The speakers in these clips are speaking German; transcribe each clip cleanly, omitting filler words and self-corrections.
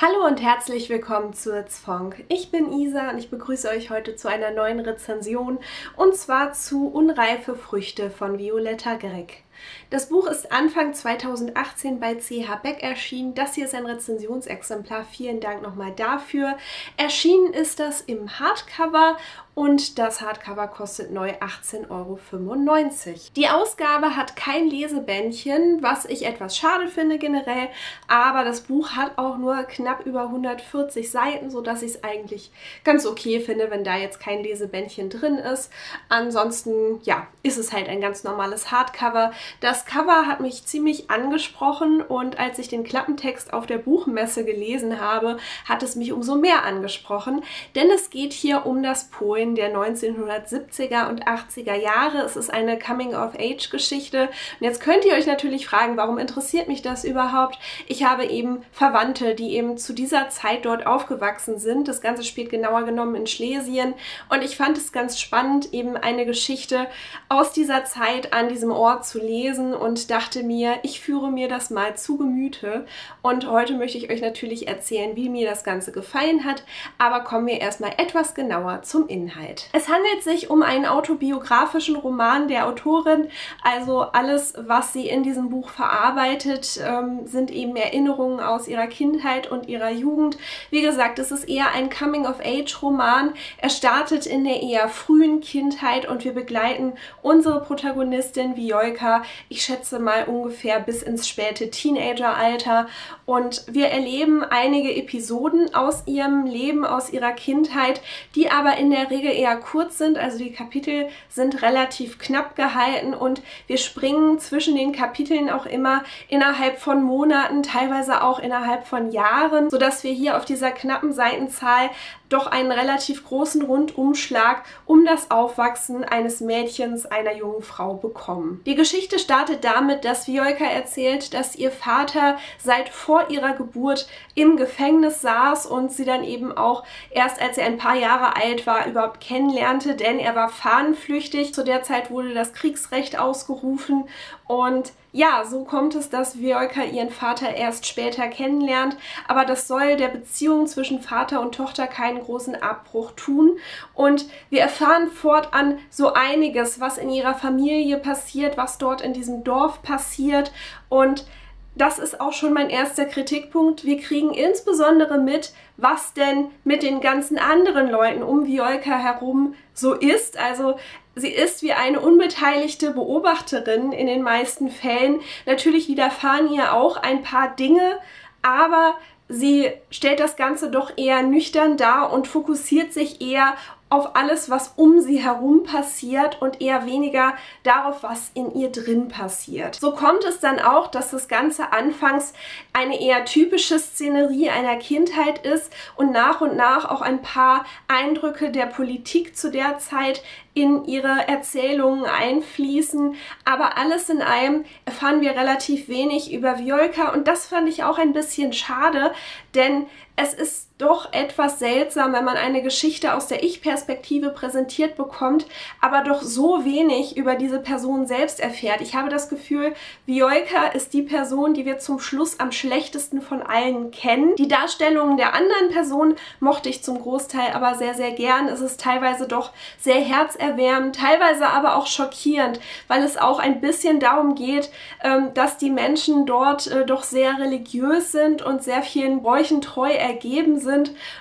Hallo und herzlich willkommen zu It's Vonk. Ich bin Isa und ich begrüße euch heute zu einer neuen Rezension und zwar zu Unreife Früchte von Wioletta Greg. Das Buch ist Anfang 2018 bei CH Beck erschienen. Das hier ist ein Rezensionsexemplar. Vielen Dank nochmal dafür. Erschienen ist das im Hardcover und das Hardcover kostet neu 18,95 Euro. Die Ausgabe hat kein Lesebändchen, was ich etwas schade finde generell, aber das Buch hat auch nur knapp über 140 Seiten, sodass ich es eigentlich ganz okay finde, wenn da jetzt kein Lesebändchen drin ist. Ansonsten, ja, ist es halt ein ganz normales Hardcover. Das Cover hat mich ziemlich angesprochen und als ich den Klappentext auf der Buchmesse gelesen habe, hat es mich umso mehr angesprochen, denn es geht hier um das Polen der 1970er und 80er Jahre. Es ist eine Coming-of-Age-Geschichte und jetzt könnt ihr euch natürlich fragen, warum interessiert mich das überhaupt? Ich habe eben Verwandte, die eben zu dieser Zeit dort aufgewachsen sind. Das Ganze spielt genauer genommen in Schlesien und ich fand es ganz spannend, eben eine Geschichte aus dieser Zeit an diesem Ort zu lesen und dachte mir, ich führe mir das mal zu Gemüte und heute möchte ich euch natürlich erzählen, wie mir das Ganze gefallen hat, aber kommen wir erstmal etwas genauer zum Inhalt. Es handelt sich um einen autobiografischen Roman der Autorin, also alles, was sie in diesem Buch verarbeitet, sind eben Erinnerungen aus ihrer Kindheit und ihrer Jugend. Wie gesagt, es ist eher ein Coming-of-Age-Roman. Er startet in der eher frühen Kindheit und wir begleiten unsere Protagonistin Wiolka, ich schätze mal ungefähr bis ins späte Teenageralter und wir erleben einige Episoden aus ihrem Leben, aus ihrer Kindheit, die aber in der Regel eher kurz sind, also die Kapitel sind relativ knapp gehalten und wir springen zwischen den Kapiteln auch immer innerhalb von Monaten, teilweise auch innerhalb von Jahren, sodass wir hier auf dieser knappen Seitenzahl doch einen relativ großen Rundumschlag um das Aufwachsen eines Mädchens, einer jungen Frau bekommen. Die Geschichte startet damit, dass Wiolka erzählt, dass ihr Vater seit vor ihrer Geburt im Gefängnis saß und sie dann eben auch erst als er ein paar Jahre alt war überhaupt kennenlernte, denn er war fahnenflüchtig. Zu der Zeit wurde das Kriegsrecht ausgerufen und ja, so kommt es, dass Wiolka ihren Vater erst später kennenlernt, aber das soll der Beziehung zwischen Vater und Tochter keinen großen Abbruch tun. Und wir erfahren fortan so einiges, was in ihrer Familie passiert, was dort in diesem Dorf passiert und das ist auch schon mein erster Kritikpunkt. Wir kriegen insbesondere mit, was denn mit den ganzen anderen Leuten um Wiolka herum so ist. Also sie ist wie eine unbeteiligte Beobachterin in den meisten Fällen. Natürlich widerfahren ihr auch ein paar Dinge, aber sie stellt das Ganze doch eher nüchtern dar und fokussiert sich eher auf alles, was um sie herum passiert und eher weniger darauf, was in ihr drin passiert. So kommt es dann auch, dass das Ganze anfangs eine eher typische Szenerie einer Kindheit ist und nach auch ein paar Eindrücke der Politik zu der Zeit in ihre Erzählungen einfließen. Aber alles in allem erfahren wir relativ wenig über Wiolka und das fand ich auch ein bisschen schade, denn es ist doch etwas seltsam, wenn man eine Geschichte aus der Ich-Perspektive präsentiert bekommt, aber doch so wenig über diese Person selbst erfährt. Ich habe das Gefühl, Wiolka ist die Person, die wir zum Schluss am schlechtesten von allen kennen. Die Darstellungen der anderen Personen mochte ich zum Großteil aber sehr, sehr gern. Es ist teilweise doch sehr herzerwärmend, teilweise aber auch schockierend, weil es auch ein bisschen darum geht, dass die Menschen dort doch sehr religiös sind und sehr vielen Bräuchen treu ergeben sind,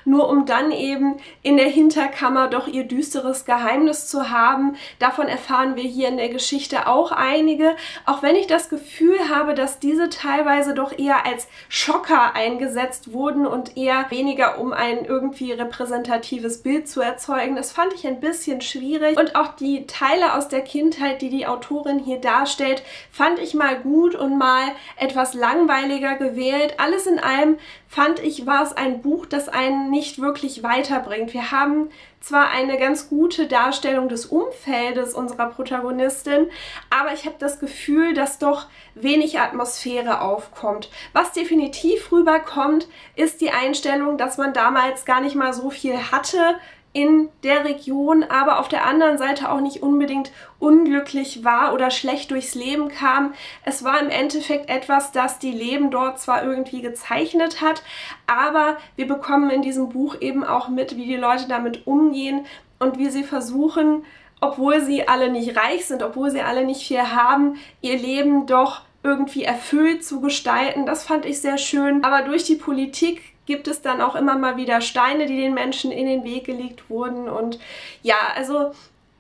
nur um dann eben in der Hinterkammer doch ihr düsteres Geheimnis zu haben. Davon erfahren wir hier in der Geschichte auch einige, auch wenn ich das Gefühl habe, dass diese teilweise doch eher als Schocker eingesetzt wurden und eher weniger um ein irgendwie repräsentatives Bild zu erzeugen. Das fand ich ein bisschen schwierig und auch die Teile aus der Kindheit, die die Autorin hier darstellt, fand ich mal gut und mal etwas langweiliger gewählt. Alles in allem fand ich, war es ein Buch, das einen nicht wirklich weiterbringt. Wir haben zwar eine ganz gute Darstellung des Umfeldes unserer Protagonistin, aber ich habe das Gefühl, dass doch wenig Atmosphäre aufkommt. Was definitiv rüberkommt, ist die Einstellung, dass man damals gar nicht mal so viel hatte in der Region, aber auf der anderen Seite auch nicht unbedingt unglücklich war oder schlecht durchs Leben kam. Es war im Endeffekt etwas, das die Leben dort zwar irgendwie gezeichnet hat, aber wir bekommen in diesem Buch eben auch mit, wie die Leute damit umgehen und wie sie versuchen, obwohl sie alle nicht reich sind, obwohl sie alle nicht viel haben, ihr Leben doch irgendwie erfüllt zu gestalten. Das fand ich sehr schön. Aber durch die Politik gibt es dann auch immer mal wieder Steine, die den Menschen in den Weg gelegt wurden. Und ja, also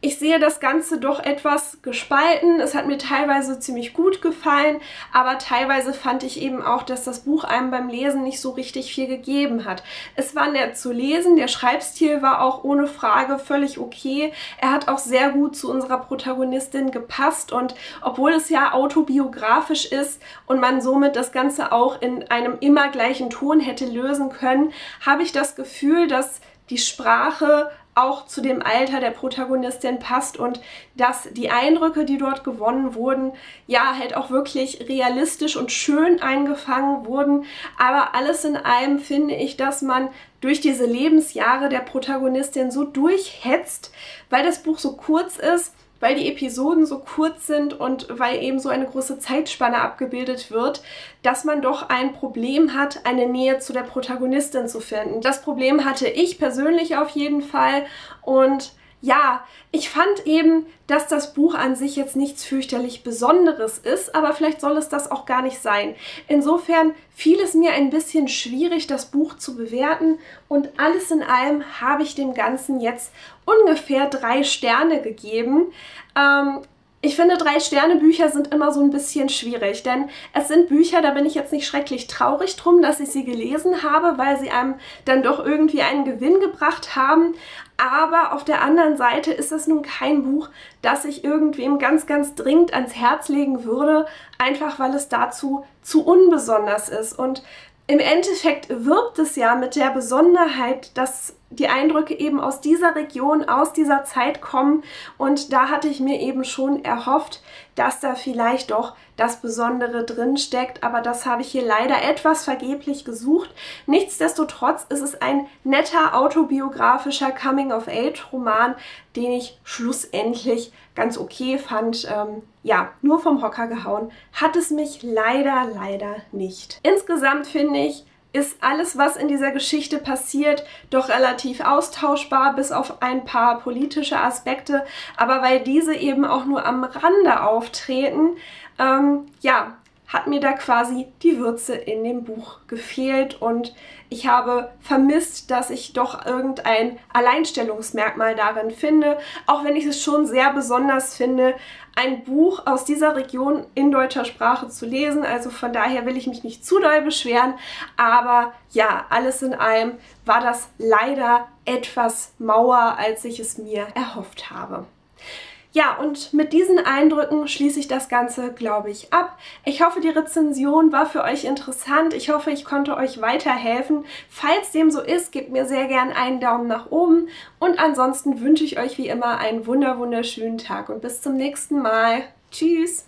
ich sehe das Ganze doch etwas gespalten. Es hat mir teilweise ziemlich gut gefallen, aber teilweise fand ich eben auch, dass das Buch einem beim Lesen nicht so richtig viel gegeben hat. Es war nett zu lesen, der Schreibstil war auch ohne Frage völlig okay. Er hat auch sehr gut zu unserer Protagonistin gepasst und obwohl es ja autobiografisch ist und man somit das Ganze auch in einem immer gleichen Ton hätte lösen können, habe ich das Gefühl, dass die Sprache auch zu dem Alter der Protagonistin passt und dass die Eindrücke, die dort gewonnen wurden, ja halt auch wirklich realistisch und schön eingefangen wurden. Aber alles in allem finde ich, dass man durch diese Lebensjahre der Protagonistin so durchhetzt, weil das Buch so kurz ist, weil die Episoden so kurz sind und weil eben so eine große Zeitspanne abgebildet wird, dass man doch ein Problem hat, eine Nähe zu der Protagonistin zu finden. Das Problem hatte ich persönlich auf jeden Fall und ja, ich fand eben, dass das Buch an sich jetzt nichts fürchterlich Besonderes ist, aber vielleicht soll es das auch gar nicht sein. Insofern fiel es mir ein bisschen schwierig, das Buch zu bewerten und alles in allem habe ich dem Ganzen jetzt ungefähr 3 Sterne gegeben. Ich finde, 3-Sterne-Bücher sind immer so ein bisschen schwierig, denn es sind Bücher, da bin ich jetzt nicht schrecklich traurig drum, dass ich sie gelesen habe, weil sie einem dann doch irgendwie einen Gewinn gebracht haben. Aber auf der anderen Seite ist es nun kein Buch, das ich irgendwem ganz, ganz dringend ans Herz legen würde, einfach weil es dazu zu unbesonders ist. Und im Endeffekt wirbt es ja mit der Besonderheit, dass die Eindrücke eben aus dieser Region, aus dieser Zeit kommen und da hatte ich mir eben schon erhofft, dass da vielleicht doch das Besondere drin steckt, aber das habe ich hier leider etwas vergeblich gesucht. Nichtsdestotrotz ist es ein netter autobiografischer Coming-of-Age-Roman, den ich schlussendlich ganz okay fand. Ja, nur vom Hocker gehauen hat es mich leider, leider nicht. Insgesamt finde ich, ist alles, was in dieser Geschichte passiert, doch relativ austauschbar, bis auf ein paar politische Aspekte, aber weil diese eben auch nur am Rande auftreten, ja, hat mir da quasi die Würze in dem Buch gefehlt und ich habe vermisst, dass ich doch irgendein Alleinstellungsmerkmal darin finde, auch wenn ich es schon sehr besonders finde, ein Buch aus dieser Region in deutscher Sprache zu lesen. Also von daher will ich mich nicht zu doll beschweren, aber ja, alles in allem war das leider etwas mauer, als ich es mir erhofft habe. Ja, und mit diesen Eindrücken schließe ich das Ganze, glaube ich, ab. Ich hoffe, die Rezension war für euch interessant. Ich hoffe, ich konnte euch weiterhelfen. Falls dem so ist, gebt mir sehr gern einen Daumen nach oben. Und ansonsten wünsche ich euch wie immer einen wunderschönen Tag und bis zum nächsten Mal. Tschüss!